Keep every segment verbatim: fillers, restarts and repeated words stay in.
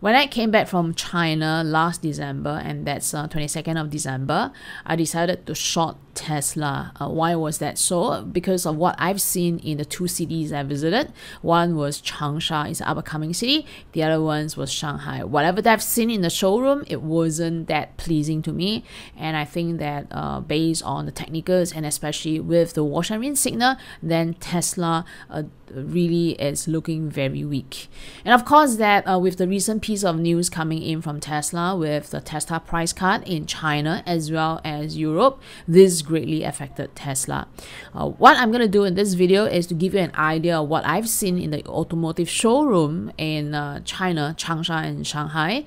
When I came back from China last December, and that's uh, twenty-second of December, I decided to short Tesla. Uh, why was that so? Because of what I've seen in the two cities I visited. One was Changsha, it's an up-and-coming city. The other one was Shanghai. Whatever that I've seen in the showroom, it wasn't that pleasing to me. And I think that uh, based on the technicals, and especially with the Washanmin signal, then Tesla uh, really is looking very weak. And of course that uh, with the recent piece of news coming in from Tesla with the Tesla price cut in China as well as Europe, this greatly affected Tesla. Uh, what I'm going to do in this video is to give you an idea of what I've seen in the automotive showroom in uh, China, Changsha and Shanghai,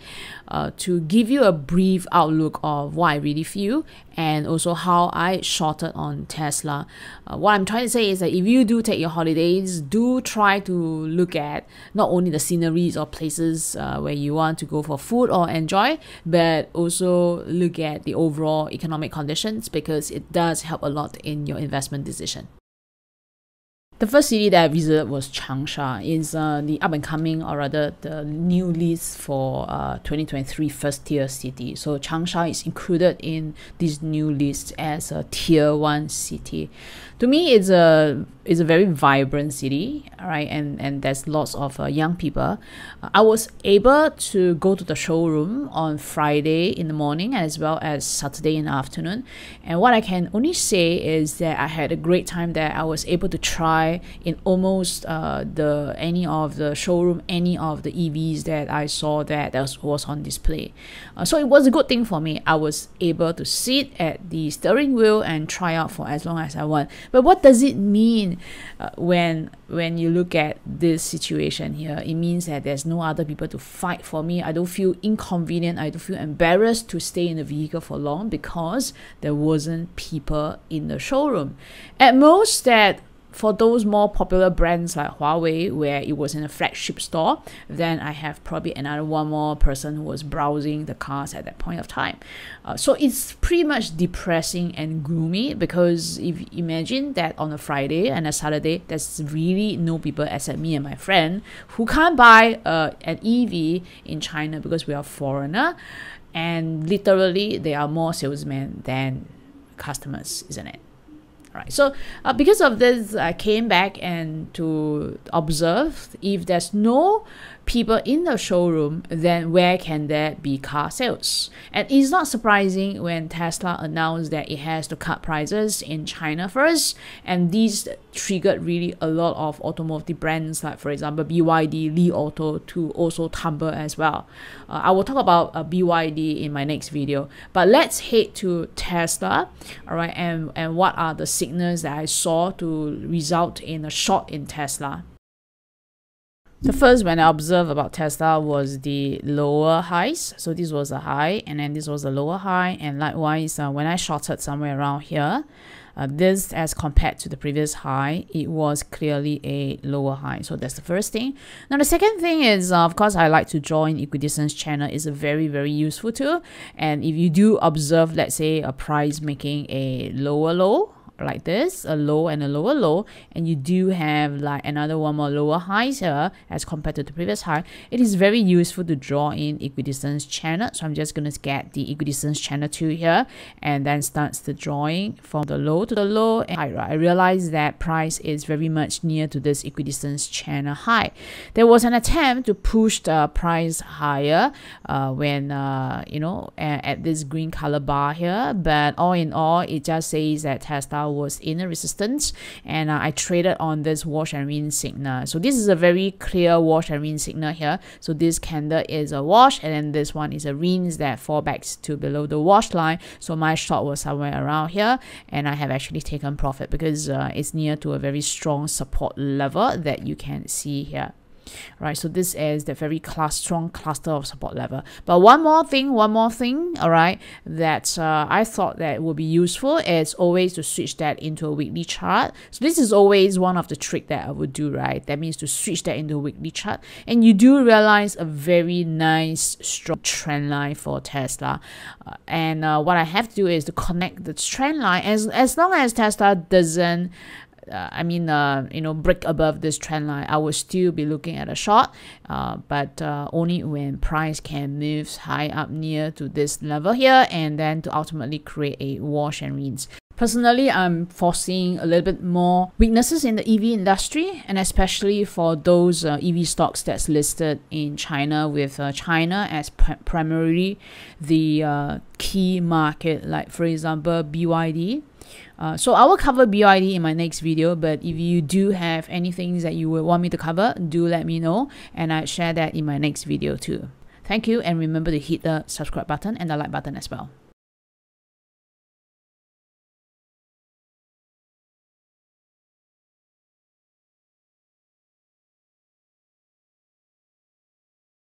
uh, to give you a brief outlook of what I really feel and also how I shorted on Tesla. Uh, what I'm trying to say is that if you do take your holidays, do try to look at not only the sceneries or places uh, where you want to go for food or enjoy, but also look at the overall economic conditions, because it does help a lot in your investment decision. The first city that I visited was Changsha. It's uh, the up-and-coming, or rather the new list for uh, twenty twenty-three first-tier city. So Changsha is included in this new list as a tier one city. To me, it's a, it's a very vibrant city, right? And, and there's lots of uh, young people. Uh, I was able to go to the showroom on Friday in the morning as well as Saturday in the afternoon. And what I can only say is that I had a great time there. I was able to try in almost uh, the any of the showroom, any of the E Vs that I saw that, that was on display. Uh, so it was a good thing for me. I was able to sit at the steering wheel and try out for as long as I want. But what does it mean uh, when when you look at this situation here? It means that there's no other people to fight for me. I don't feel inconvenient. I don't feel embarrassed to stay in the vehicle for long because there wasn't people in the showroom. At most that for those more popular brands like Huawei, where it was in a flagship store, then I have probably another one more person who was browsing the cars at that point of time. Uh, so it's pretty much depressing and gloomy, because if you imagine that on a Friday and a Saturday, there's really no people except me and my friend who can't buy uh, an E V in China because we are foreigner, and literally there are more salesmen than customers, isn't it? Right. So uh, because of this, I came back and to observe, if there's no people in the showroom, then where can there be car sales? And it's not surprising when Tesla announced that it has to cut prices in China first, and these triggered really a lot of automotive brands like, for example, B Y D, Li Auto to also tumble as well. Uh, I will talk about uh, B Y D in my next video, but let's head to Tesla, all right, and, and what are the signals that I saw to result in a short in Tesla. The first one I observed about Tesla was the lower highs. So this was a high, and then this was a lower high, and likewise uh, when I shorted somewhere around here, uh, this as compared to the previous high, it was clearly a lower high. So that's the first thing. Now the second thing is, uh, of course I like to draw in equidistance channel. It's a very very useful tool, and if you do observe, let's say a price making a lower low like this, a low and a lower low, and you do have like another one more lower high here as compared to the previous high, it is very useful to draw in equidistance channel. So I'm just going to get the equidistance channel two here, and then starts the drawing from the low to the low, and I, I realized that price is very much near to this equidistance channel high. There was an attempt to push the price higher uh, when uh, you know at, at this green color bar here, but all in all it just says that Tesla was in a resistance, and uh, I traded on this Washanmin signal. So this is a very clear Washanmin signal here. So this candle is a wash, and then this one is a rinse that fall back to below the wash line. So my short was somewhere around here, and I have actually taken profit because uh, it's near to a very strong support level that you can see here. Right, so this is the very class, strong cluster of support level. But one more thing, one more thing, all right, that uh, I thought that would be useful is always to switch that into a weekly chart. So this is always one of the tricks that I would do, right? That means to switch that into a weekly chart, and you do realize a very nice strong trend line for Tesla. Uh, and uh, what I have to do is to connect the trend line, as as long as Tesla doesn't uh, I mean, uh, you know, break above this trend line, I would still be looking at a short, uh, but uh, only when price can move high up near to this level here, and then to ultimately create a wash and rinse. Personally, I'm foreseeing a little bit more weaknesses in the E V industry, and especially for those uh, E V stocks that's listed in China, with uh, China as pr primarily the uh, key market, like for example B Y D. Uh, so I will cover B Y D in my next video, but if you do have any things that you would want me to cover, do let me know, and I'll share that in my next video too. Thank you, and remember to hit the subscribe button and the like button as well.